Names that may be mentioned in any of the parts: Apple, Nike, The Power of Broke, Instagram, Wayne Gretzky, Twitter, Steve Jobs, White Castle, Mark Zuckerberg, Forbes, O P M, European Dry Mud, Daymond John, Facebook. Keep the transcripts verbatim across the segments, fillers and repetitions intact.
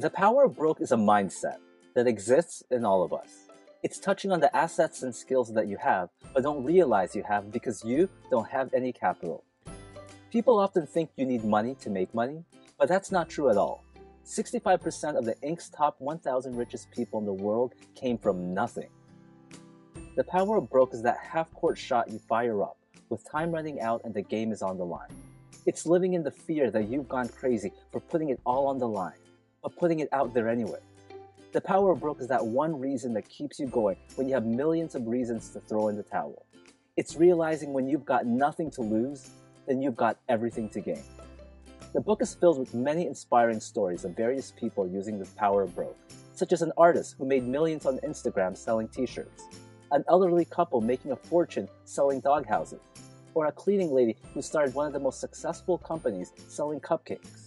The Power of Broke is a mindset that exists in all of us. It's touching on the assets and skills that you have, but don't realize you have because you don't have any capital. People often think you need money to make money, but that's not true at all. sixty-five percent of the Incorporated's top one thousand richest people in the world came from nothing. The Power of Broke is that half-court shot you fire up, with time running out and the game is on the line. It's living in the fear that you've gone crazy for putting it all on the line, but putting it out there anyway. The Power of Broke is that one reason that keeps you going when you have millions of reasons to throw in the towel. It's realizing when you've got nothing to lose, then you've got everything to gain. The book is filled with many inspiring stories of various people using the Power of Broke, such as an artist who made millions on Instagram selling t-shirts, an elderly couple making a fortune selling dog houses, or a cleaning lady who started one of the most successful companies selling cupcakes.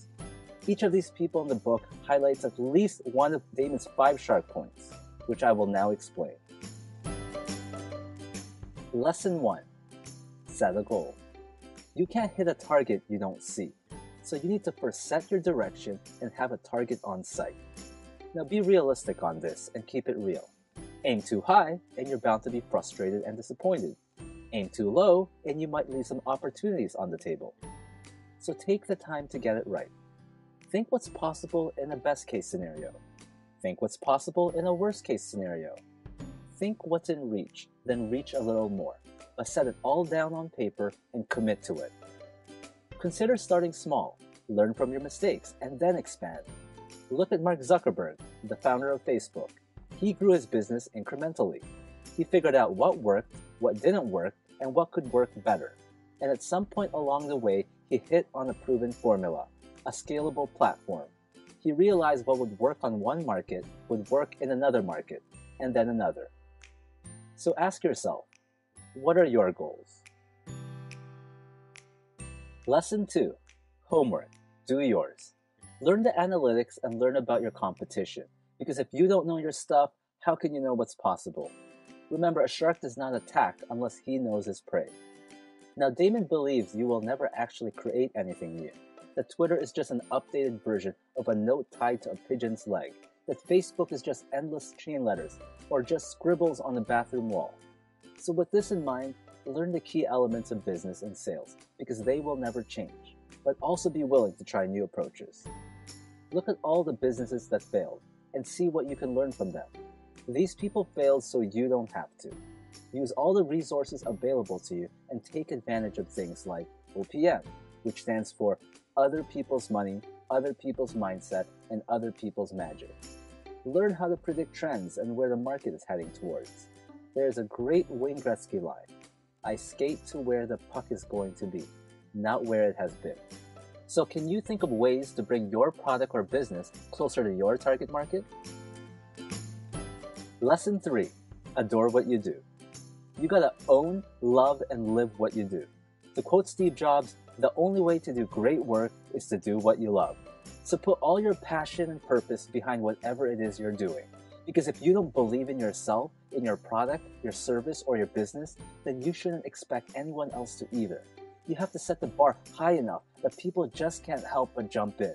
Each of these people in the book highlights at least one of Daymond's five sharp points, which I will now explain. Lesson one. Set a goal. You can't hit a target you don't see. So you need to first set your direction and have a target on sight. Now be realistic on this and keep it real. Aim too high and you're bound to be frustrated and disappointed. Aim too low and you might leave some opportunities on the table. So take the time to get it right. Think what's possible in a best case scenario. Think what's possible in a worst case scenario. Think what's in reach, then reach a little more, but set it all down on paper and commit to it. Consider starting small, learn from your mistakes, and then expand. Look at Mark Zuckerberg, the founder of Facebook. He grew his business incrementally. He figured out what worked, what didn't work, and what could work better. And at some point along the way, he hit on a proven formula, a scalable platform. He realized what would work on one market would work in another market, and then another. So ask yourself, what are your goals? Lesson two. Homework. Do yours. Learn the analytics and learn about your competition, because if you don't know your stuff, how can you know what's possible? Remember, a shark does not attack unless he knows his prey. Now, Daymond believes you will never actually create anything new, that Twitter is just an updated version of a note tied to a pigeon's leg, that Facebook is just endless chain letters, or just scribbles on the bathroom wall. So with this in mind, learn the key elements of business and sales, because they will never change, but also be willing to try new approaches. Look at all the businesses that failed and see what you can learn from them. These people failed so you don't have to. Use all the resources available to you and take advantage of things like O P M, which stands for Other People's Money, Other People's Mindset, and Other People's Magic. Learn how to predict trends and where the market is heading towards. There is a great Wayne Gretzky line. I skate to where the puck is going to be, not where it has been. So can you think of ways to bring your product or business closer to your target market? Lesson three. Adore what you do. You gotta own, love, and live what you do. To quote Steve Jobs, the only way to do great work is to do what you love. So put all your passion and purpose behind whatever it is you're doing. Because if you don't believe in yourself, in your product, your service, or your business, then you shouldn't expect anyone else to either. You have to set the bar high enough that people just can't help but jump in.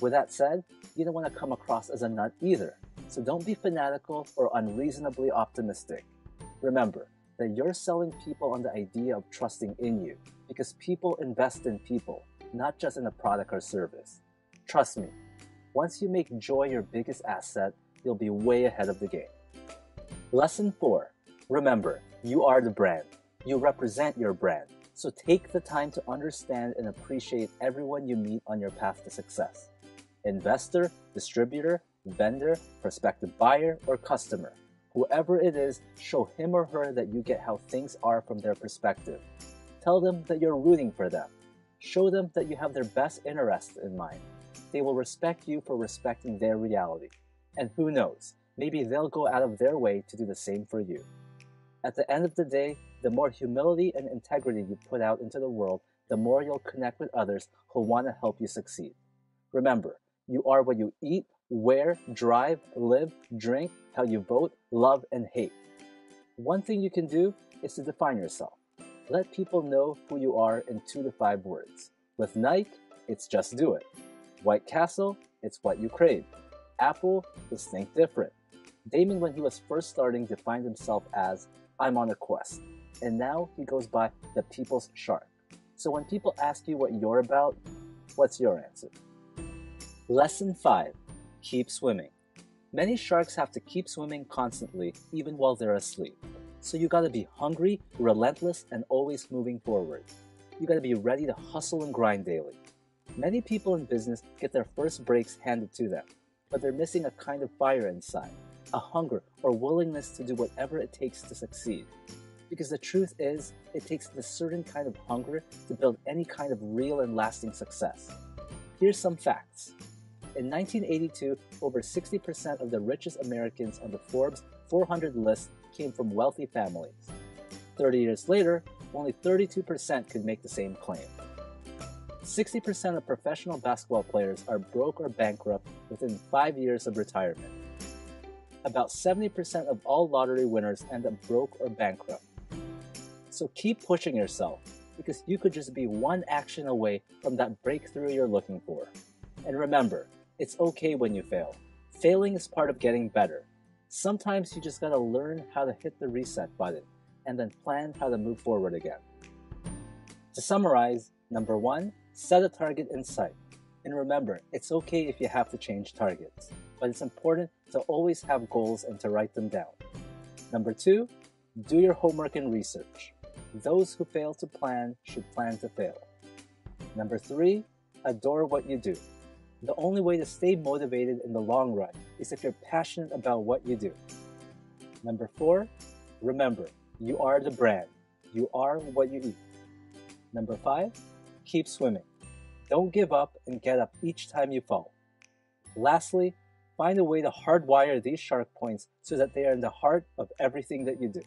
With that said, you don't want to come across as a nut either, so don't be fanatical or unreasonably optimistic. Remember that you're selling people on the idea of trusting in you, because people invest in people, not just in a product or service. Trust me, once you make joy your biggest asset, you'll be way ahead of the game. Lesson four. Remember, you are the brand. You represent your brand. So take the time to understand and appreciate everyone you meet on your path to success. Investor, distributor, vendor, prospective buyer, or customer. Whoever it is, show him or her that you get how things are from their perspective. Tell them that you're rooting for them. Show them that you have their best interests in mind. They will respect you for respecting their reality. And who knows, maybe they'll go out of their way to do the same for you. At the end of the day, the more humility and integrity you put out into the world, the more you'll connect with others who want to help you succeed. Remember, you are what you eat, wear, drive, live, drink, how you vote, love, and hate. One thing you can do is to define yourself. Let people know who you are in two to five words. With Nike, it's just do it. White Castle, it's what you crave. Apple was think different. Daymond, when he was first starting, defined himself as, I'm on a quest. And now he goes by the People's Shark. So when people ask you what you're about, what's your answer? Lesson five, keep swimming. Many sharks have to keep swimming constantly, even while they're asleep. So you gotta be hungry, relentless, and always moving forward. You gotta be ready to hustle and grind daily. Many people in business get their first breaks handed to them, but they're missing a kind of fire inside, a hunger or willingness to do whatever it takes to succeed. Because the truth is, it takes a certain kind of hunger to build any kind of real and lasting success. Here's some facts. In nineteen eighty-two, over sixty percent of the richest Americans on the Forbes four hundred list came from wealthy families. thirty years later, only thirty-two percent could make the same claim. sixty percent of professional basketball players are broke or bankrupt within five years of retirement. About seventy percent of all lottery winners end up broke or bankrupt. So keep pushing yourself, because you could just be one action away from that breakthrough you're looking for. And remember, it's okay when you fail. Failing is part of getting better. Sometimes you just gotta learn how to hit the reset button and then plan how to move forward again. To summarize, number one, set a target in sight. And remember, it's okay if you have to change targets, but it's important to always have goals and to write them down. Number two, do your homework and research. Those who fail to plan should plan to fail. Number three, adore what you do. The only way to stay motivated in the long run is if you're passionate about what you do. Number four, remember, you are the brand. You are what you eat. Number five, keep swimming. Don't give up and get up each time you fall. Lastly, find a way to hardwire these shark points so that they are in the heart of everything that you do.